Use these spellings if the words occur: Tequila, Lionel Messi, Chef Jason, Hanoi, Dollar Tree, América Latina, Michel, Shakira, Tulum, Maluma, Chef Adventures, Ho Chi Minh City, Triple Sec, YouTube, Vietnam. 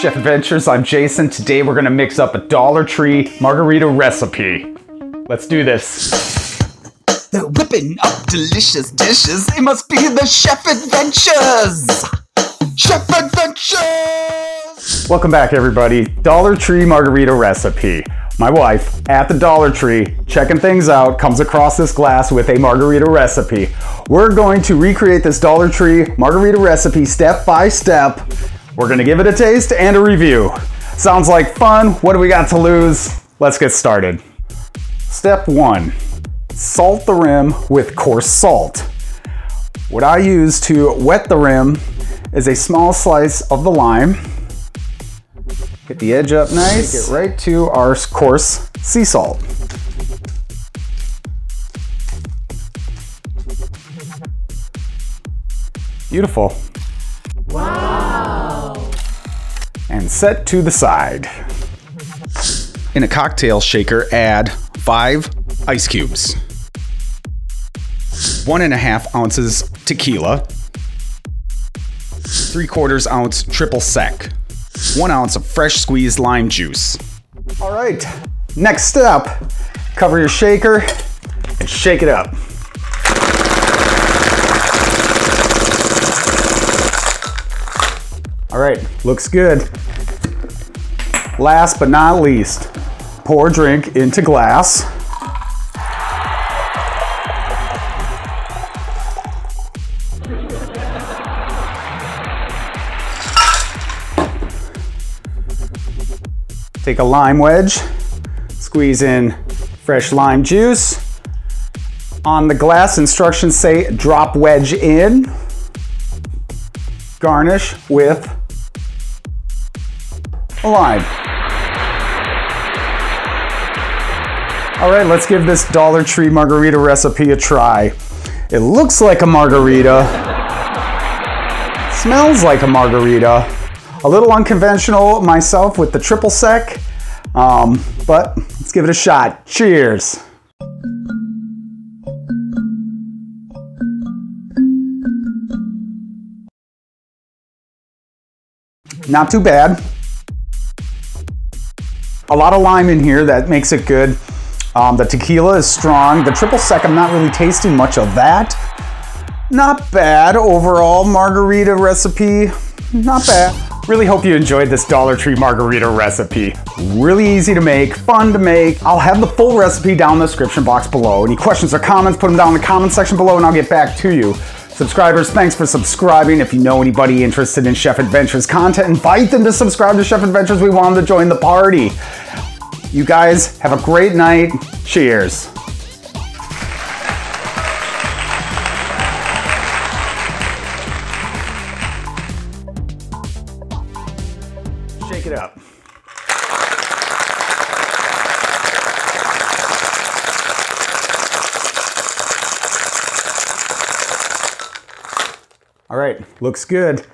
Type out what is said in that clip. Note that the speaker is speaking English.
Chef Adventures, I'm Jason. Today we're gonna mix up a Dollar Tree margarita recipe. Let's do this. They're whipping up delicious dishes. It must be the Chef Adventures! Chef Adventures! Welcome back, everybody. Dollar Tree margarita recipe. My wife, at the Dollar Tree, checking things out, comes across this glass with a margarita recipe. We're going to recreate this Dollar Tree margarita recipe step by step. We're gonna give it a taste and a review. Sounds like fun. What do we got to lose? Let's get started. Step one, salt the rim with coarse salt. What I use to wet the rim is a small slice of the lime. Get the edge up nice. Get right to our coarse sea salt. Beautiful. Wow. And set to the side. In a cocktail shaker, add 5 ice cubes, 1.5 ounces tequila, 3/4 ounce triple sec, 1 ounce of fresh squeezed lime juice. All right, next step, cover your shaker and shake it up. All right, looks good. Last but not least, pour drink into glass. Take a lime wedge, squeeze in fresh lime juice. On the glass, instructions say drop wedge in. Garnish with a lime. All right, let's give this Dollar Tree margarita recipe a try. It looks like a margarita. Smells like a margarita. A little unconventional myself with the triple sec, but let's give it a shot. Cheers. Not too bad. A lot of lime in here, that makes it good. The tequila is strong. The triple sec, I'm not really tasting much of that. Not bad overall margarita recipe. Not bad. Really hope you enjoyed this Dollar Tree margarita recipe. Really easy to make, fun to make. I'll have the full recipe down in the description box below. Any questions or comments, put them down in the comment section below and I'll get back to you. Subscribers, thanks for subscribing. If you know anybody interested in Chef Adventures content, invite them to subscribe to Chef Adventures. We want them to join the party. You guys have a great night. Cheers. Shake it up. All right, looks good.